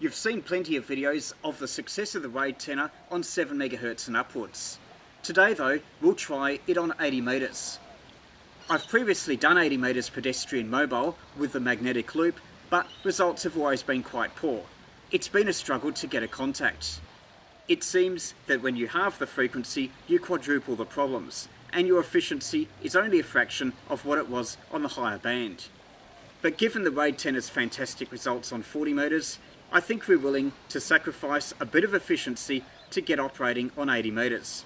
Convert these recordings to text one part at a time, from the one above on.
You've seen plenty of videos of the success of the Wadetenna on 7 MHz and upwards. Today though, we'll try it on 80 metres. I've previously done 80 metres pedestrian mobile with the magnetic loop, but results have always been quite poor. It's been a struggle to get a contact. It seems that when you halve the frequency, you quadruple the problems, and your efficiency is only a fraction of what it was on the higher band. But given the Wadetenna's fantastic results on 40 metres, I think we're willing to sacrifice a bit of efficiency to get operating on 80 metres.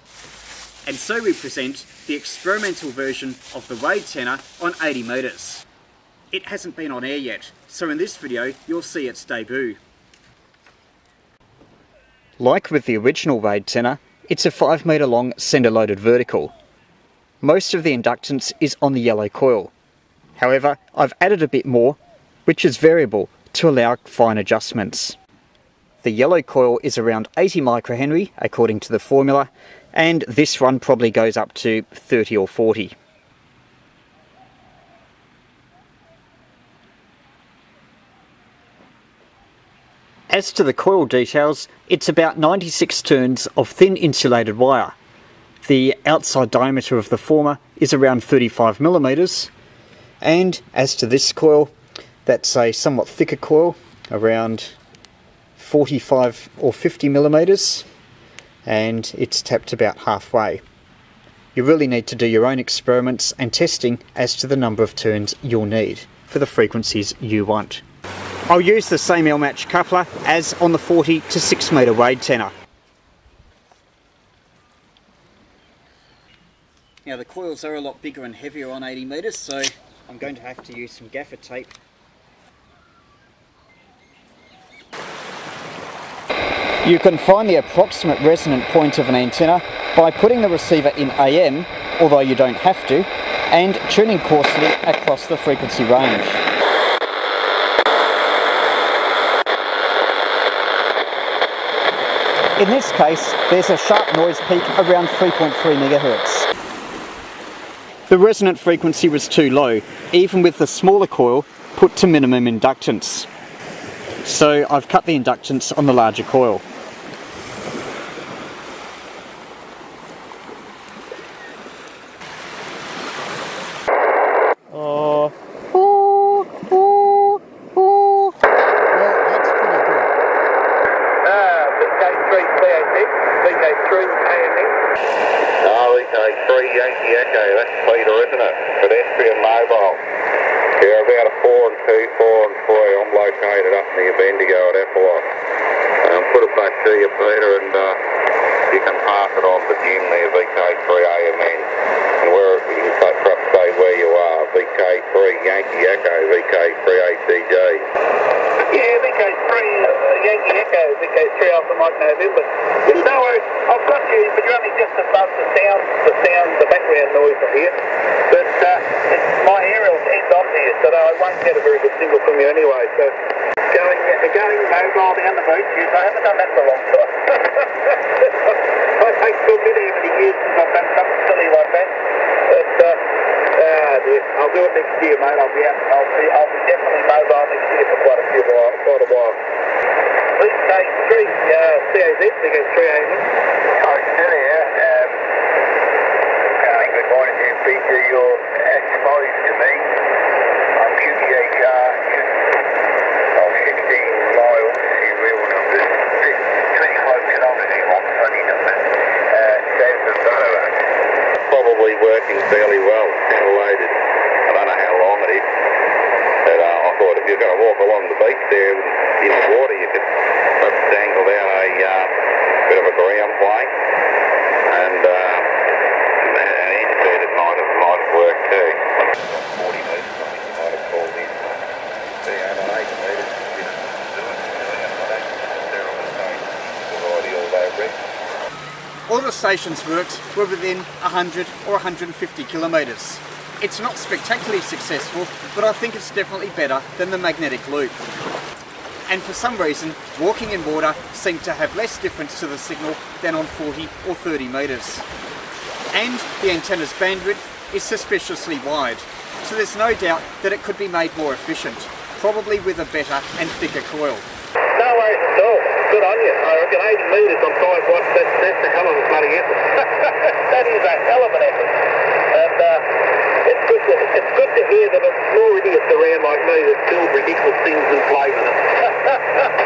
And so we present the experimental version of the Wadetenna on 80 metres. It hasn't been on air yet, so in this video you'll see its debut. Like with the original Wadetenna, it's a 5 metre long sender loaded vertical. Most of the inductance is on the yellow coil. However, I've added a bit more, which is variable, to allow fine adjustments. The yellow coil is around 80 microhenry according to the formula, and this one probably goes up to 30 or 40. As to the coil details, it's about 96 turns of thin insulated wire. The outside diameter of the former is around 35 millimeters, and as to this coil, that's a somewhat thicker coil, around 45 or 50 millimeters, and it's tapped about halfway. You really need to do your own experiments and testing as to the number of turns you'll need for the frequencies you want. I'll use the same L-match coupler as on the 40 to 6 meter Wadetenna. Now the coils are a lot bigger and heavier on 80 meters, so I'm going to have to use some gaffer tape. You can find the approximate resonant point of an antenna by putting the receiver in AM, although you don't have to, and tuning coarsely across the frequency range. In this case, there's a sharp noise peak around 3.3 MHz. The resonant frequency was too low, even with the smaller coil put to minimum inductance. So I've cut the inductance on the larger coil. Well, that's pretty good. VK3AX, VK3AX. Oh, VK3 Yankee Echo, that's cleaner, isn't it? Pedestrian mobile. Yeah, about a 4 and 2, 4 and 3, I'm located up near Bendigo at Eppalock. Put it back to you, Peter, and you can pass it on to Jim there, VK3AMN, and where you can perhaps say where you are, VK3 Yankee Echo, VK3ACG. Yeah, VK3 Yankee Echo, VK3 Alpha Mike November. No worries, I've got you, but you're only just above the background noise from here. But my aerial ends on to you, so I won't get a very good signal from you anyway. So going mobile down the road, I haven't done that for a long time. I take still good air for years since I've done something silly like that. But I'll do it next year, mate. I'll be out. I'll be definitely mobile next year for quite a while. Please take three CAZ, we get 3 AM. Oh, still here. Good morning, MP2. You're exposed to me. I'm QTHR. Probably working fairly well, ventilated. I don't know how long it is, but I thought if you're going to walk along the beach there in the water, you could perhaps dangle down a bit of a ground plank, and an internet might have worked too. 40 metres, I think you might have called in. All the stations worked were within 100 or 150 kilometres. It's not spectacularly successful, but I think it's definitely better than the magnetic loop. And for some reason, walking in water seemed to have less difference to the signal than on 40 or 30 metres. And the antenna's bandwidth is suspiciously wide, so there's no doubt that it could be made more efficient, probably with a better and thicker coil. No way. you. No, good on you. I reckon 80 metres on 5 watts, that's a hell of a bloody effort. That is a hell of an effort. And it's good to hear that it's more idiots around like me that build ridiculous things and play with it.